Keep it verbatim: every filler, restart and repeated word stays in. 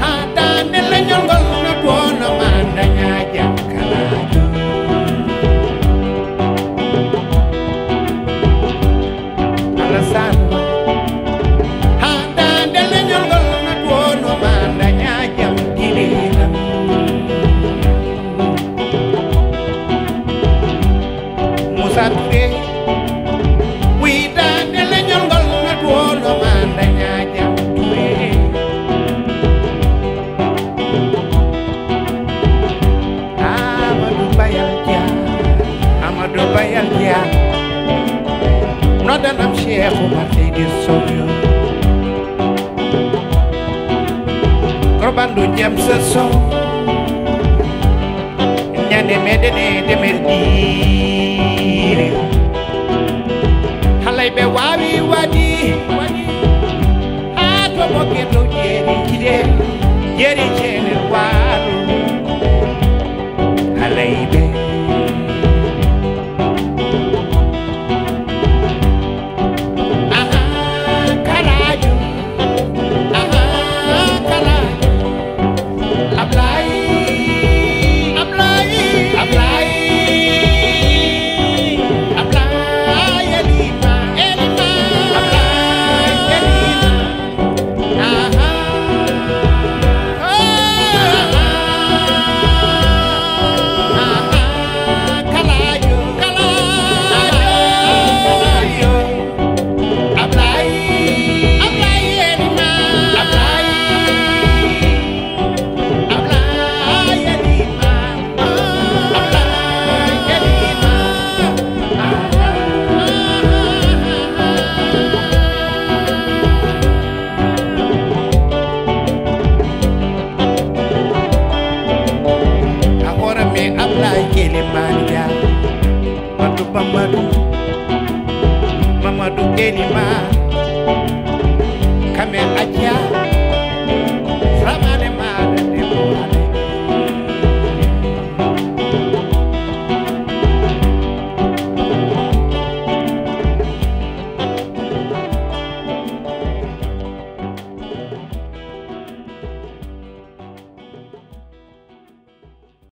Hata nilai nyongol na kuona mandanya jangkala. ciecho matei sonho, korban do jam seso, nyane medene de merdiri, halai be wawi wadi, atwa bokendo yeri kide, yeri chene waru, halai be. Mamadu Mamadu Kenima.